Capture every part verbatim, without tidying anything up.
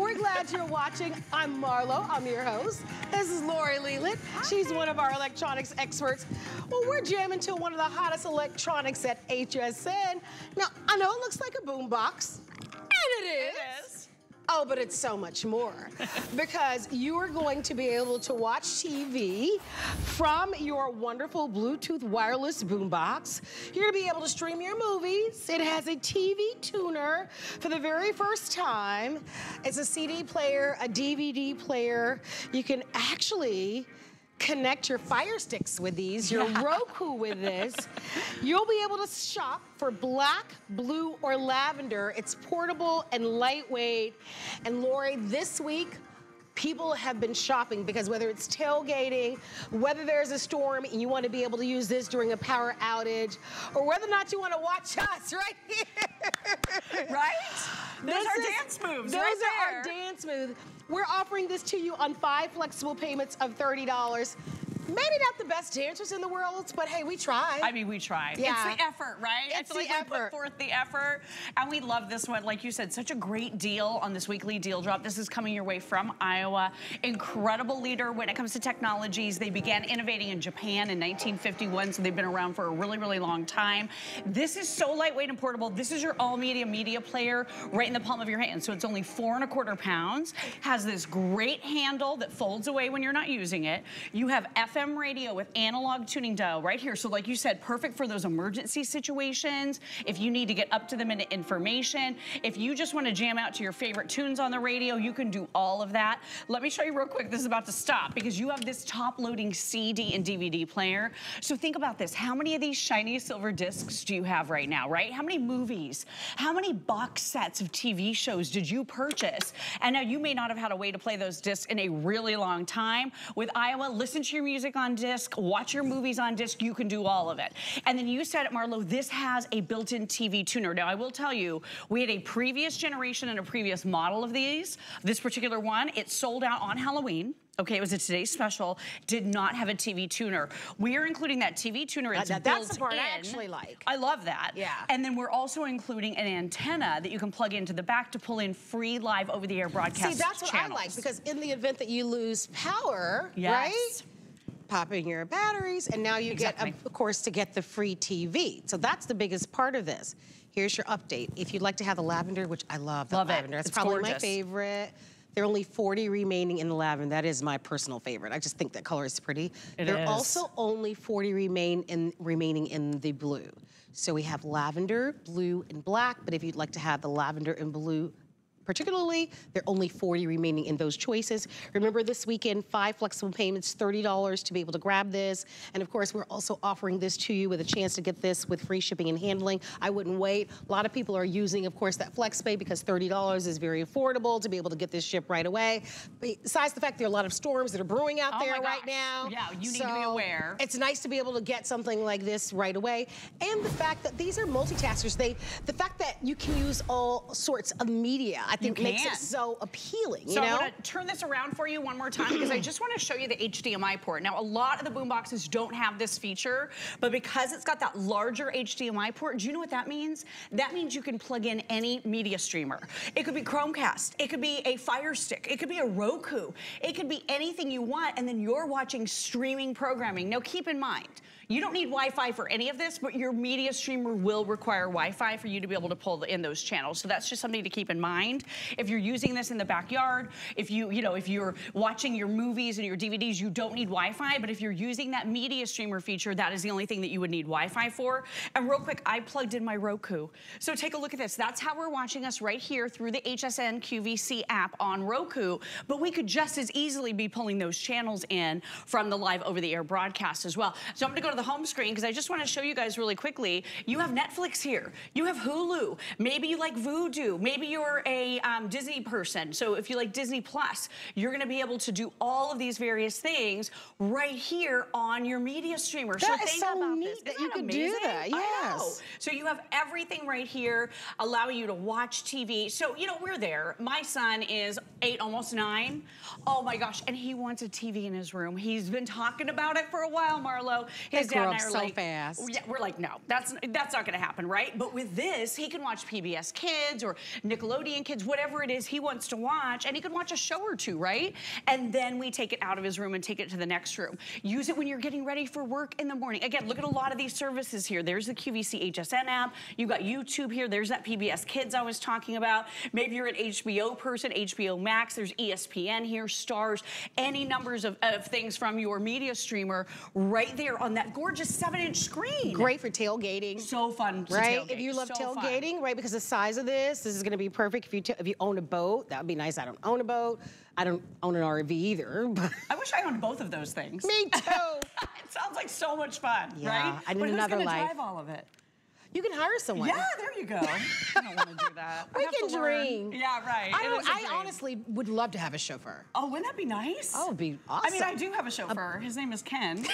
We're glad you're watching. I'm Marlo, I'm your host. This is Lori Leland. She's one of our electronics experts. Well, we're jamming to one of the hottest electronics at H S N. Now, I know it looks like a boombox, and it is. It is. Oh, but it's so much more because you are going to be able to watch T V from your wonderful Bluetooth wireless boombox. You're going to be able to stream your movies. It has a T V tuner for the very first time. It's a C D player, a D V D player. You can actually connect your Fire Sticks with these, your yeah. Roku with this. You'll be able to shop for black, blue, or lavender. It's portable and lightweight. And Lori, this week, people have been shopping because whether it's tailgating, whether there's a storm and you want to be able to use this during a power outage, or whether or not you want to watch us right here. Right? Those this are is, dance moves. Those right are our dance moves. We're offering this to you on five flexible payments of thirty dollars. Maybe not the best dancers in the world, but hey, we tried. I mean, we tried. Yeah. It's the effort, right? It's I feel the like effort. We put forth the effort. And we love this one. Like you said, such a great deal on this weekly deal drop. This is coming your way from Iowa. Incredible leader when it comes to technologies. They began innovating in Japan in nineteen fifty-one, so they've been around for a really, really long time. This is so lightweight and portable. This is your all-media media player right in the palm of your hand. So it's only four and a quarter pounds. Has this great handle that folds away when you're not using it. You have F M radio with analog tuning dial right here. So like you said, perfect for those emergency situations. If you need to get up to the minute information, if you just want to jam out to your favorite tunes on the radio, you can do all of that. Let me show you real quick. This is about to stop because you have this top loading C D and D V D player. So think about this. How many of these shiny silver discs do you have right now, right? How many movies? How many box sets of T V shows did you purchase? And now you may not have had a way to play those discs in a really long time. With Iowa, listen to your music on disc, watch your movies on disc, you can do all of it. And then you said it, Marlo, this has a built-in T V tuner. Now, I will tell you, we had a previous generation and a previous model of these. This particular one, it sold out on Halloween. Okay, it was a today's special, did not have a T V tuner. We are including that T V tuner. It's that, that, built that's the part in. I actually like. I love that. Yeah. And then we're also including an antenna that you can plug into the back to pull in free live over-the-air broadcast See, that's what channels. I like, because in the event that you lose power, yes. right? Pop in your batteries, and now you exactly. get, of course, to get the free T V. So that's the biggest part of this. Here's your update. If you'd like to have the lavender, which I love the love lavender. It. It's, it's probably gorgeous. My favorite. There are only forty remaining in the lavender. That is my personal favorite. I just think that color is pretty. It there is. Are also only forty remain in, remaining in the blue. So we have lavender, blue, and black, but if you'd like to have the lavender and blue particularly, there are only forty remaining in those choices. Remember this weekend, five flexible payments, thirty dollars to be able to grab this. And of course, we're also offering this to you with a chance to get this with free shipping and handling. I wouldn't wait. A lot of people are using, of course, that FlexPay because thirty dollars is very affordable to be able to get this shipped right away. Besides the fact there are a lot of storms that are brewing out oh there right now. Yeah, you need so to be aware. It's nice to be able to get something like this right away. And the fact that these are multitaskers, they, the fact that you can use all sorts of media, I think makes it so appealing, you know? So I'm gonna turn this around for you one more time because I just wanna show you the H D M I port. Now, a lot of the boomboxes don't have this feature, but because it's got that larger H D M I port, do you know what that means? That means you can plug in any media streamer. It could be Chromecast, it could be a Fire Stick, it could be a Roku, it could be anything you want, and then you're watching streaming programming. Now, keep in mind, you don't need Wi-Fi for any of this, but your media streamer will require Wi-Fi for you to be able to pull in those channels. So that's just something to keep in mind. If you're using this in the backyard, if you, you know, if you're watching your movies and your D V Ds, you don't need Wi-Fi, but if you're using that media streamer feature, that is the only thing that you would need Wi-Fi for. And real quick, I plugged in my Roku. So take a look at this. That's how we're watching us right here through the H S N Q V C app on Roku, but we could just as easily be pulling those channels in from the live over-the-air broadcast as well. So I'm gonna go to the home screen because I just want to show you guys really quickly. You have Netflix here. You have Hulu. Maybe you like Vudu. Maybe you're a um, Disney person. So if you like Disney Plus, you're going to be able to do all of these various things right here on your media streamer. That so is think so about neat this. That you can do that. Yes. So you have everything right here, allowing you to watch T V. So you know we're there. My son is eight, almost nine. Oh my gosh, and he wants a T V in his room. He's been talking about it for a while, Marlo. His kids grow up so like, fast. Yeah, we're like, no, that's that's not gonna happen, right? But with this, he can watch P B S Kids or Nickelodeon Kids, whatever it is he wants to watch, and he can watch a show or two, right? And then we take it out of his room and take it to the next room. Use it when you're getting ready for work in the morning. Again, look at a lot of these services here. There's the Q V C H S N app. You got YouTube here. There's that P B S Kids I was talking about. Maybe you're an H B O person, H B O Max. There's E S P N here, Stars, any numbers of, of things from your media streamer right there on that gorgeous seven inch screen. Great for tailgating. So fun to right? tailgate. If you love so tailgating, fun. right, because the size of this, this is going to be perfect. If you, if you own a boat, that would be nice. I don't own a boat. I don't own an R V either. But I wish I owned both of those things. Me too. It sounds like so much fun, yeah, right? I need but another who's life. Drive all of it? You can hire someone. Yeah, there you go. I don't want to do that. We can dream. Yeah, right. I, don't, I honestly would love to have a chauffeur. Oh, wouldn't that be nice? Oh, it'd be awesome. I mean, I do have a chauffeur. His name is Ken.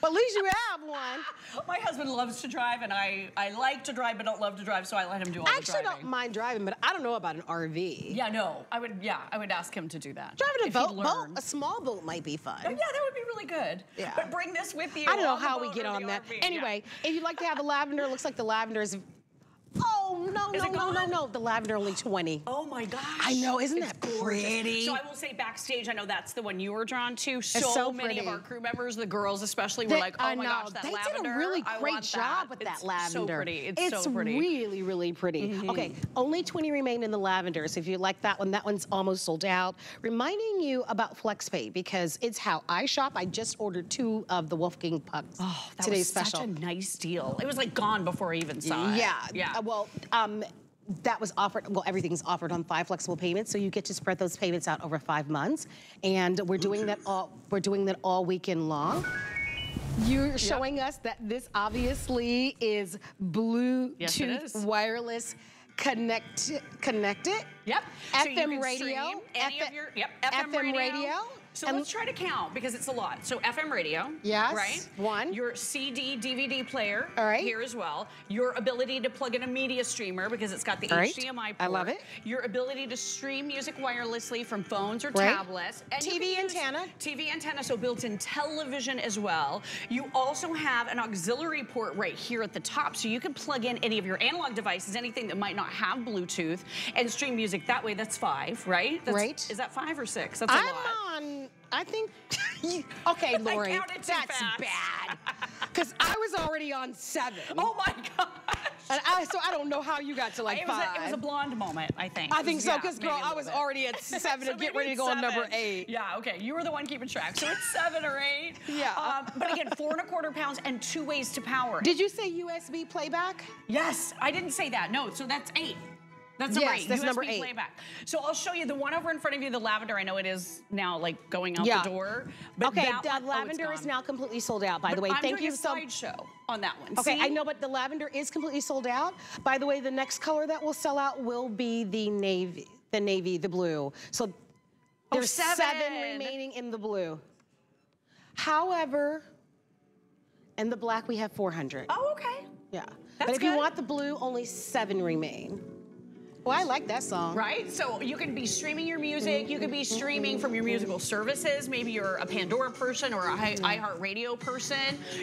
But at least you have one. My husband loves to drive, and I, I like to drive, but don't love to drive, so I let him do all I the driving. I actually don't mind driving, but I don't know about an R V. Yeah, no. I would, yeah, I would ask him to do that. Driving a boat, boat, a small boat might be fun. Oh, yeah, that would be really good. Yeah. But bring this with you. I don't know how we get on that. R V. Anyway, yeah. If you'd like to have a lavender, it looks like the lavender is... Oh, no, is no, no, no, no. The lavender only twenty. Oh, my gosh. I know. Isn't it's that pretty? Gorgeous. So I will say backstage, I know that's the one you were drawn to. So, so many of our crew members, the girls especially, they, were like, oh, I my know. gosh, that they lavender. They did a really great job that. with that it's lavender. It's so pretty. It's, it's so pretty. It's really, really pretty. Mm-hmm. Okay, only twenty remain in the lavender. So if you like that one, that one's almost sold out. Reminding you about FlexPay because it's how I shop. I just ordered two of the Wolfgang Pucks. Oh, that today's was special. Such a nice deal. It was like gone before I even saw yeah. it. Yeah. Yeah. Well, um, that was offered, well, everything's offered on five flexible payments, so you get to spread those payments out over five months. And we're doing that all, we're doing that all weekend long. You're showing yep. us that this obviously is Bluetooth yes, it is. wireless connect, connected. Yep. F M so you can radio. Any F of your, yep. F M, F M radio. radio. So and let's try to count, because it's a lot. So F M radio, yes, right? One. Your C D, D V D player All right. here as well. Your ability to plug in a media streamer, because it's got the All H D M I right. port. I love it. Your ability to stream music wirelessly from phones or right. tablets. And T V antenna. T V antenna, so built-in television as well. You also have an auxiliary port right here at the top, so you can plug in any of your analog devices, anything that might not have Bluetooth, and stream music that way. That's five, right? That's, right. Is that five or six? That's a I'm lot. on... I think, okay, Lori, that's fast. bad. Because I was already on seven. Oh my gosh. And I, so I don't know how you got to like it was five. A, it was a blonde moment, I think. I think so, because yeah, girl, I was bit. already at seven so and get ready to go seven. on number eight. Yeah, okay, you were the one keeping track. So it's seven or eight. Yeah. Um, but again, four and a quarter pounds and two ways to power it. Did you say U S B playback? Yes, I didn't say that, no, so that's eight. That's number yes, eight, that's U S B number eight. playback. So I'll show you the one over in front of you, the lavender. I know it is now like going out yeah. the door. But okay, that the one, lavender oh, is now completely sold out, by but the way. I'm Thank doing you a so slideshow on that one. Okay, See? I know, but the lavender is completely sold out. By the way, the next color that will sell out will be the navy, the navy, the blue. So there's oh, seven. seven remaining in the blue. However, in the black we have four hundred. Oh, okay. Yeah. That's but if good. you want the blue, only seven remain. Well, I like that song. Right? So you can be streaming your music. You could be streaming from your musical services. Maybe you're a Pandora person or a iHeartRadio person.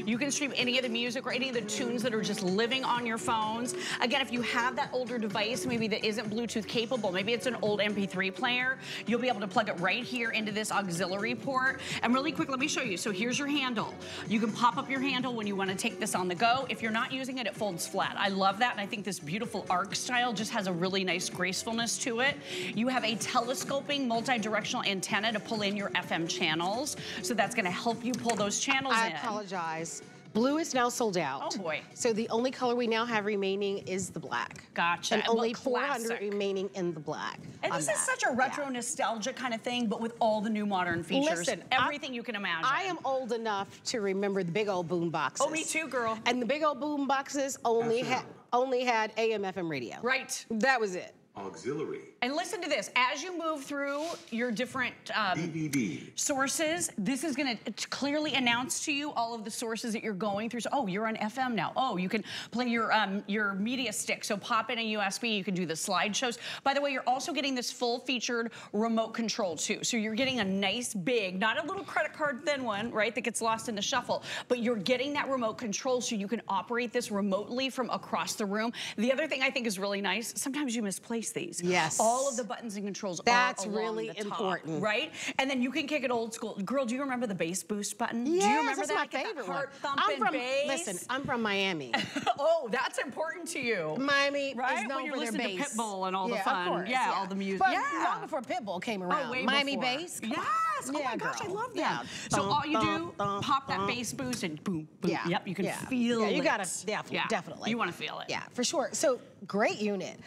You can stream any of the music or any of the tunes that are just living on your phones. Again, if you have that older device, maybe that isn't Bluetooth capable, maybe it's an old M P three player, you'll be able to plug it right here into this auxiliary port. And really quick, let me show you. So here's your handle. You can pop up your handle when you want to take this on the go. If you're not using it, it folds flat. I love that. And I think this beautiful arc style just has a really nice nice gracefulness to it. You have a telescoping multi-directional antenna to pull in your F M channels. So that's gonna help you pull those channels I in. I apologize. Blue is now sold out. Oh boy. So the only color we now have remaining is the black. Gotcha. And only four hundred remaining in the black. And this is such a retro yeah. nostalgia kind of thing, but with all the new modern features. Listen, everything I, you can imagine. I am old enough to remember the big old boom boxes. Oh, me too, girl. And the big old boom boxes only had only had A M F M radio. Right. That was it. auxiliary. And listen to this. As you move through your different um, D V D sources, this is going to clearly announce to you all of the sources that you're going through. So, oh, you're on F M now. Oh, you can play your um, your media stick. So pop in a U S B. You can do the slideshows. By the way, you're also getting this full-featured remote control too. So you're getting a nice big, not a little credit card thin one, right, that gets lost in the shuffle. But you're getting that remote control so you can operate this remotely from across the room. The other thing I think is really nice. Sometimes you misplace these. Yes. All of the buttons and controls That's are along really the top, important. Right? And then you can kick it old school. Girl, do you remember the bass boost button? Yes, do you remember that's that? my favorite that heart one. I'm from, bass. Listen, I'm from Miami. Oh, that's important to you. Miami right? is known when you're for their bass. To Pitbull and all yeah, the fun. Of course, yeah, yeah, all the music. But yeah. long before Pitbull came around. Oh, way Miami before. bass. Yes. Oh yeah, my girl. gosh, I love that. Yeah. So thump, all you do, thump, thump, pop that thump. bass boost and boom, boom. Yeah. Yep, you can yeah. feel it. You gotta definitely. You want to feel it. Yeah, for sure. So great unit.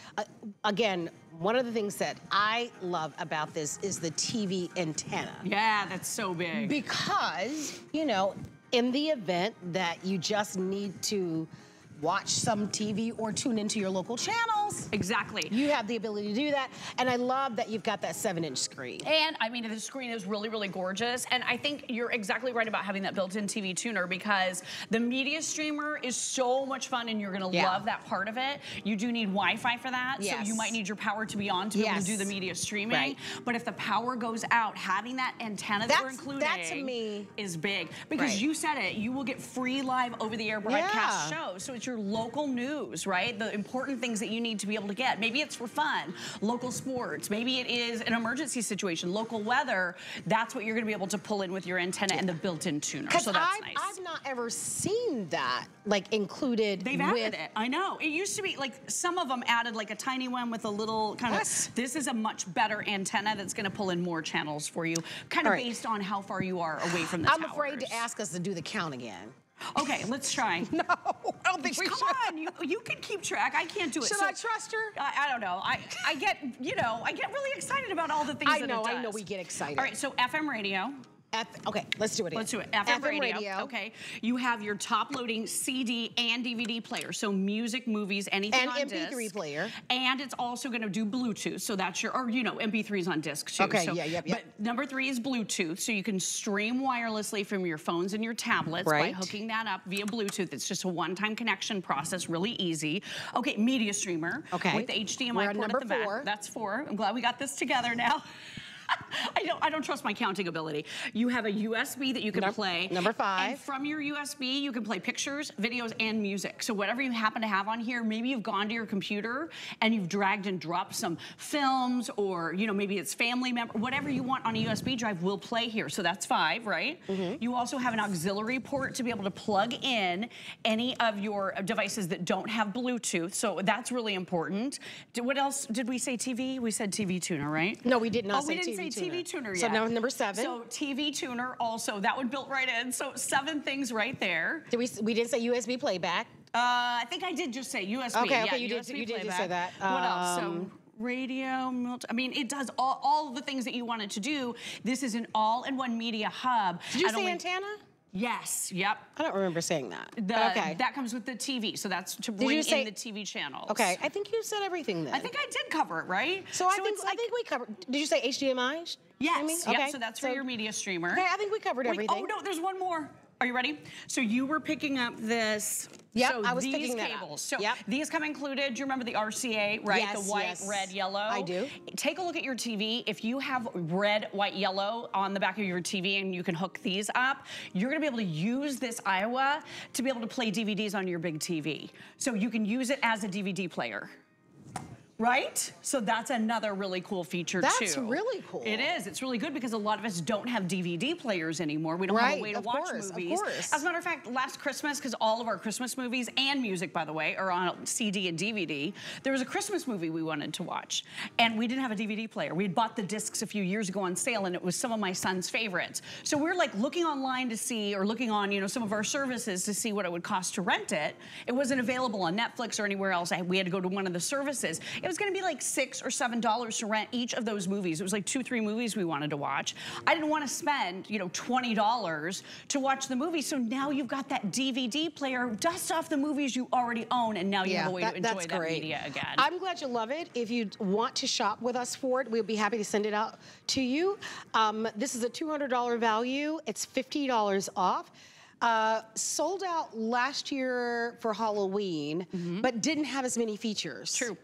Again, one of the things that I love about this is the T V antenna. Yeah, that's so big. Because, you know, in the event that you just need to watch some T V or tune into your local channels. Exactly. You have the ability to do that. And I love that you've got that seven inch screen. And I mean, the screen is really, really gorgeous. And I think you're exactly right about having that built-in T V tuner because the media streamer is so much fun and you're gonna yeah. love that part of it. You do need Wi-Fi for that. Yes. So you might need your power to be on to be yes. able to do the media streaming. Right. But if the power goes out, having that antenna that's, that we're including that to me is big. Because right. you said it, you will get free live over the air broadcast yeah. shows. So it's your Your local news, right? The important things that you need to be able to get. Maybe it's for fun, local sports. Maybe it is an emergency situation, local weather. That's what you're going to be able to pull in with your antenna and the built-in tuner. So that's I've, nice. I've not ever seen that like included. They've added with it. I know. It used to be like some of them added like a tiny one with a little kind yes. of. This is a much better antenna that's going to pull in more channels for you, kind of right. based on how far you are away from the I'm towers. afraid to ask us to do the count again. Okay, let's try. No, I don't think we Come should. on, you, you can keep track. I can't do it. Should so, I trust her? I, I don't know. I, I get, you know, I get really excited about all the things I that know, it does. I know, we get excited. All right, so F M radio. F okay, let's do it again. Let's do it. F M, F M radio. radio. Okay, you have your top-loading C D and D V D player, so music, movies, anything and on M P three disc. And M P three player. And it's also going to do Bluetooth, so that's your, or you know, M P threes on disc too. Okay, so, yeah, yep, yep. But number three is Bluetooth, so you can stream wirelessly from your phones and your tablets right. by hooking that up via Bluetooth. It's just a one-time connection process, really easy. Okay, media streamer. Okay. With the H D M I We're port at, at the four. back. That's four. I'm glad we got this together now. I don't I don't trust my counting ability. You have a U S B that you can number, play. Number five. And from your U S B, you can play pictures, videos, and music. So whatever you happen to have on here, maybe you've gone to your computer and you've dragged and dropped some films or, you know, maybe it's family member. Whatever you want on a U S B drive will play here. So that's five, right? Mm-hmm. You also have an auxiliary port to be able to plug in any of your devices that don't have Bluetooth. So that's really important. What else did we say? T V? We said T V tuner, right? No, we did not oh, say T V. T V tuner. tuner yet. So now number seven. So T V tuner also, that one built right in. So seven things right there. Did we, we didn't say U S B playback. Uh, I think I did just say U S B. Okay, yeah, okay, you, U S B did, you did just say that. What um, else? So radio, I mean, it does all, all of the things that you wanted to do. This is an all-in-one media hub. Did you say only, antenna? Yes, yep. I don't remember saying that. The, okay. That comes with the T V, so that's to bring in say, the T V channels. Okay, I think you said everything then. I think I did cover it, right? So, so I, think, like, I think we covered, did you say H D M I? Yes, I mean? yep, okay. so that's for so, your media streamer. Okay, I think we covered Wait, everything. Oh no, there's one more. Are you ready? So you were picking up this. Yep, so I was these picking that cables. Up. So yep. these come included. Do you remember the R C A, right? Yes, the white, yes. red, yellow. I do. Take a look at your T V. If you have red, white, yellow on the back of your T V and you can hook these up, you're gonna be able to use this Aiwa to be able to play D V Ds on your big T V. So you can use it as a D V D player. Right? So that's another really cool feature that's too. That's really cool. It is. It's really good because a lot of us don't have D V D players anymore. We don't right, have a way to of watch course, movies. Of course. As a matter of fact, last Christmas, because all of our Christmas movies and music, by the way, are on C D and D V D, there was a Christmas movie we wanted to watch. And we didn't have a D V D player. We had bought the discs a few years ago on sale and it was some of my son's favorites. So we were like looking online to see, or looking on, you know, some of our services to see what it would cost to rent it. It wasn't available on Netflix or anywhere else. I, we had to go to one of the services. It was gonna be like six or seven dollars to rent each of those movies. It was like two, three movies we wanted to watch. I didn't wanna spend, you know, twenty dollars to watch the movie. So now you've got that D V D player, dust off the movies you already own, and now you yeah, have a way that, to enjoy that great. media again. I'm glad you love it. If you want to shop with us for it, we'll be happy to send it out to you. Um, this is a two hundred dollar value. It's fifty dollars off. Uh, sold out last year for Halloween, mm-hmm. but didn't have as many features. True.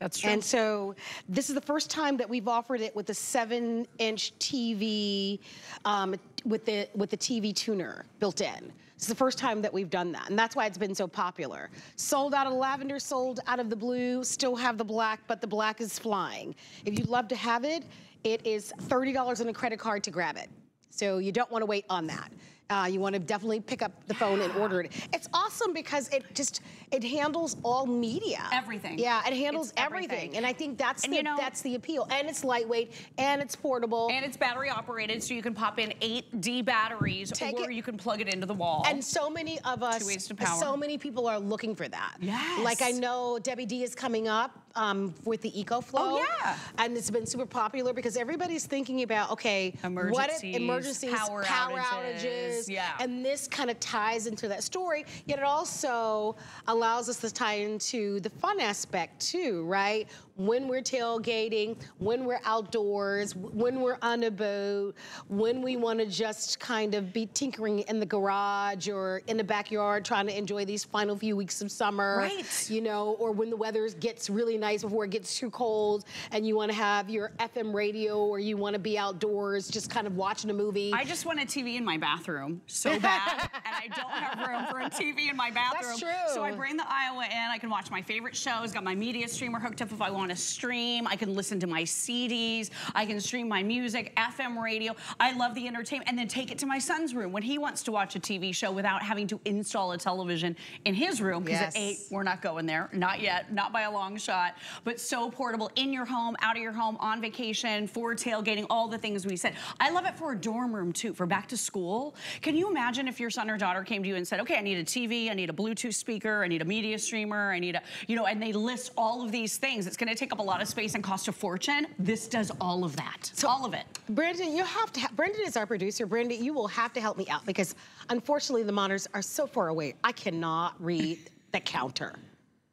That's true. And so this is the first time that we've offered it with a seven inch T V um, with the with the T V tuner built in. It's the first time that we've done that, and that's why it's been so popular. Sold out of lavender, sold out of the blue, still have the black, but the black is flying. If you'd love to have it, it is thirty dollars on a credit card to grab it. So you don't want to wait on that. Uh, you want to definitely pick up the phone and order it. It's awesome because it just, it handles all media. Everything. Yeah, it handles everything. everything. And I think that's, and the, you know, that's the appeal. And it's lightweight, and it's portable. And it's battery operated, so you can pop in eight D batteries, Take or it, you can plug it into the wall. And so many of us, Two ways to power. so many people are looking for that. Yes. Like I know Debbie D is coming up um, with the EcoFlow. Oh, yeah. And it's been super popular because everybody's thinking about, okay, emergencies, what if emergencies, power, power outages. outages Yeah. And this kind of ties into that story, yet it also allows us to tie into the fun aspect too, right? When we're tailgating, when we're outdoors, when we're on a boat, when we want to just kind of be tinkering in the garage or in the backyard trying to enjoy these final few weeks of summer, right. you know, or when the weather gets really nice before it gets too cold and you want to have your F M radio or you want to be outdoors just kind of watching a movie. I just want a T V in my bathroom so bad, and I don't have room for a T V in my bathroom. That's true. So I bring the Aiwa in, I can watch my favorite shows, got my media streamer hooked up if I want to stream. I can listen to my C Ds. I can stream my music, F M radio. I love the entertainment. And then take it to my son's room when he wants to watch a T V show without having to install a television in his room. Because yes. at eight, we're not going there. Not yet. Not by a long shot. But so portable in your home, out of your home, on vacation, for tailgating, all the things we said. I love it for a dorm room too, for back to school. Can you imagine if your son or daughter came to you and said, okay, I need a T V, I need a Bluetooth speaker, I need a media streamer, I need a, you know, and they list all of these things. It's going to take up a lot of space and cost a fortune. This does all of that. So all of it. Brendan, you have to. Ha Brendan is our producer. Brendan, you will have to help me out because unfortunately the monitors are so far away. I cannot read the counter.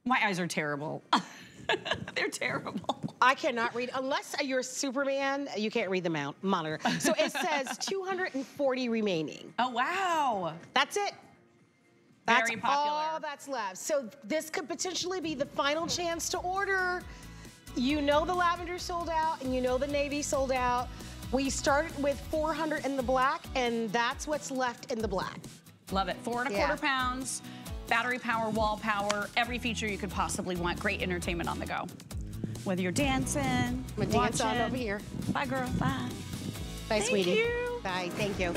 My eyes are terrible. They're terrible. I cannot read unless you're Superman. You can't read the mount monitor. So it says two hundred forty remaining. Oh wow. That's it. That's Very popular. all that's left. So this could potentially be the final chance to order. You know the lavender sold out, and you know the navy sold out. We started with four hundred in the black, and that's what's left in the black. Love it. Four and a yeah. quarter pounds, battery power, wall power, every feature you could possibly want. Great entertainment on the go. Whether you're dancing, I'm gonna watching. dance on over here. Bye, girl. Bye. Bye, Thank sweetie. You. Bye. Thank you.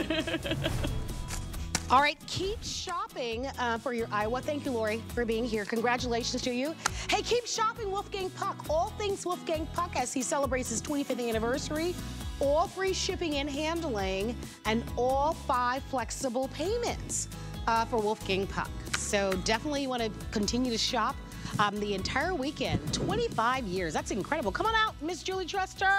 All right, keep shopping uh, for your Aiwa. Thank you, Lori, for being here. Congratulations to you. Hey, keep shopping Wolfgang Puck. All things Wolfgang Puck as he celebrates his twenty-fifth anniversary. All free shipping and handling and all five flexible payments uh, for Wolfgang Puck. So definitely you want to continue to shop um, the entire weekend. twenty-five years. That's incredible. Come on out, Miss Julie Truster.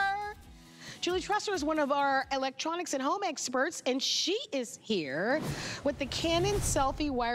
Julie Truster is one of our electronics and home experts, and she is here with the Canon Selfie Wire.